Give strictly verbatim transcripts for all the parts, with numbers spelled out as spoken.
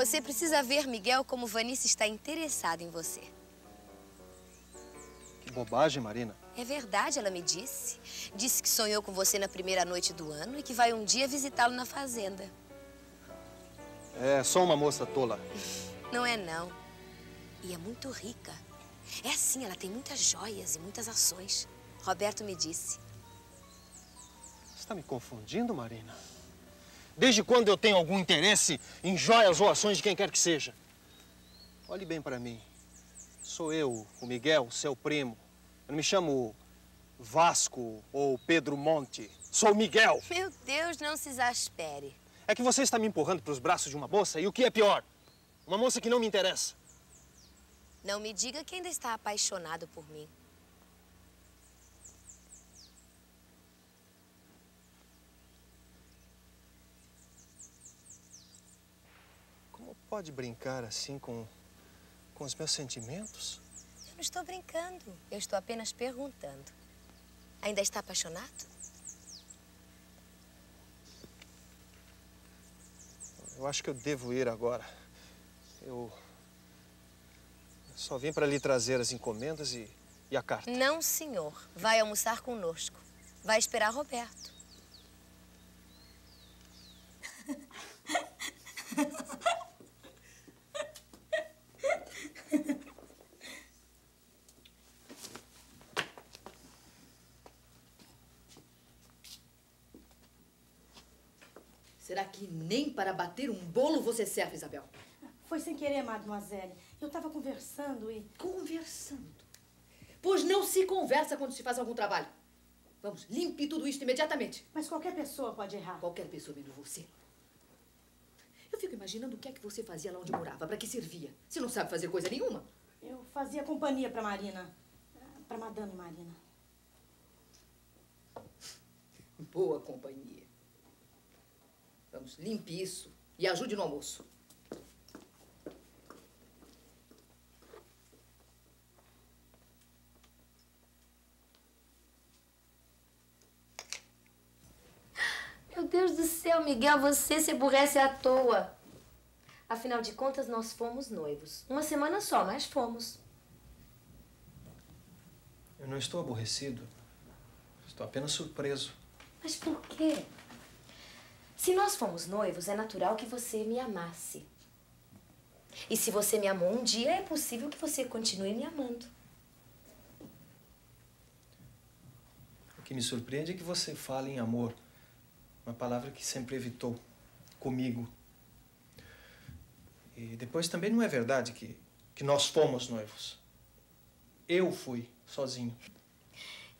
Você precisa ver, Miguel, como Vanessa está interessada em você. Que bobagem, Marina. É verdade, ela me disse. Disse que sonhou com você na primeira noite do ano e que vai um dia visitá-lo na fazenda. É só uma moça tola. Não é, não. E é muito rica. É assim, ela tem muitas joias e muitas ações. Roberto me disse. Você está me confundindo, Marina? Desde quando eu tenho algum interesse em joias ou ações de quem quer que seja? Olhe bem para mim. Sou eu, o Miguel, seu primo. Eu não me chamo Vasco ou Pedro Monte. Sou Miguel. Meu Deus, não se exaspere. É que você está me empurrando para os braços de uma moça e o que é pior? Uma moça que não me interessa. Não me diga que ainda está apaixonado por mim. Como pode brincar assim com, com os meus sentimentos? Eu não estou brincando. Eu estou apenas perguntando. Ainda está apaixonado? Eu acho que eu devo ir agora. Eu... Só vim para lhe trazer as encomendas e, e a carta. Não, senhor. Vai almoçar conosco. Vai esperar Roberto. Será que nem para bater um bolo você serve, Isabel? Foi sem querer, mademoiselle. Eu estava conversando e... Conversando? Pois não se conversa quando se faz algum trabalho. Vamos, limpe tudo isto imediatamente. Mas qualquer pessoa pode errar. Qualquer pessoa, menos você. Eu fico imaginando o que é que você fazia lá onde morava, para que servia. Você não sabe fazer coisa nenhuma. Eu fazia companhia para Marina. Para Madame Marina. Boa companhia. Vamos, limpe isso e ajude no almoço. Meu Deus do céu, Miguel, você se aborrece à toa. Afinal de contas, nós fomos noivos. Uma semana só, mas fomos. Eu não estou aborrecido. Estou apenas surpreso. Mas por quê? Se nós fomos noivos, é natural que você me amasse. E se você me amou um dia, é possível que você continue me amando. O que me surpreende é que você fala em amor. Uma palavra que sempre evitou comigo. E depois também não é verdade que, que nós fomos noivos. Eu fui sozinho.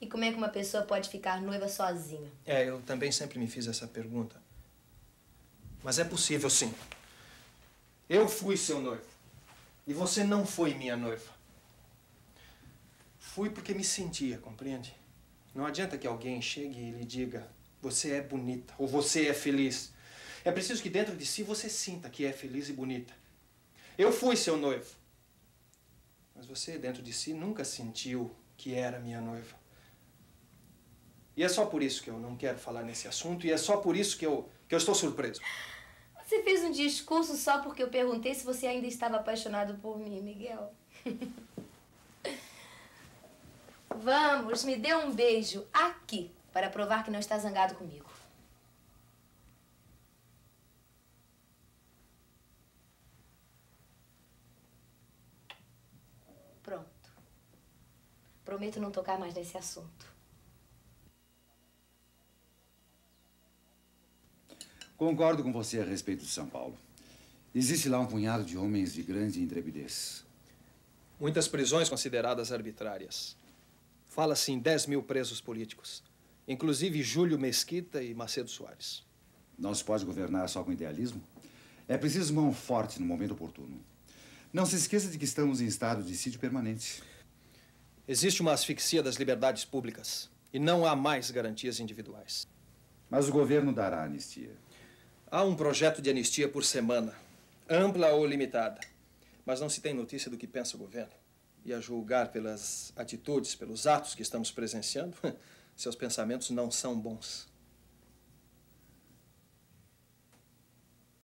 E como é que uma pessoa pode ficar noiva sozinha? É, eu também sempre me fiz essa pergunta. Mas é possível, sim. Eu fui seu noivo. E você não foi minha noiva. Fui porque me sentia, compreende? Não adianta que alguém chegue e lhe diga... Você é bonita, ou você é feliz. É preciso que dentro de si você sinta que é feliz e bonita. Eu fui seu noivo. Mas você, dentro de si, nunca sentiu que era minha noiva. E é só por isso que eu não quero falar nesse assunto, e é só por isso que eu, que eu estou surpreso. Você fez um discurso só porque eu perguntei se você ainda estava apaixonado por mim, Miguel. Vamos, me dê um beijo aqui. Para provar que não está zangado comigo. Pronto. Prometo não tocar mais nesse assunto. Concordo com você a respeito de São Paulo. Existe lá um punhado de homens de grande intrepidez. Muitas prisões consideradas arbitrárias. Fala-se em dez mil presos políticos. Inclusive Júlio Mesquita e Macedo Soares. Não se pode governar só com idealismo. É preciso mão forte no momento oportuno. Não se esqueça de que estamos em estado de sítio permanente. Existe uma asfixia das liberdades públicas e não há mais garantias individuais. Mas o governo dará anistia. Há um projeto de anistia por semana, ampla ou limitada. Mas não se tem notícia do que pensa o governo. E a julgar pelas atitudes, pelos atos que estamos presenciando... Seus pensamentos não são bons.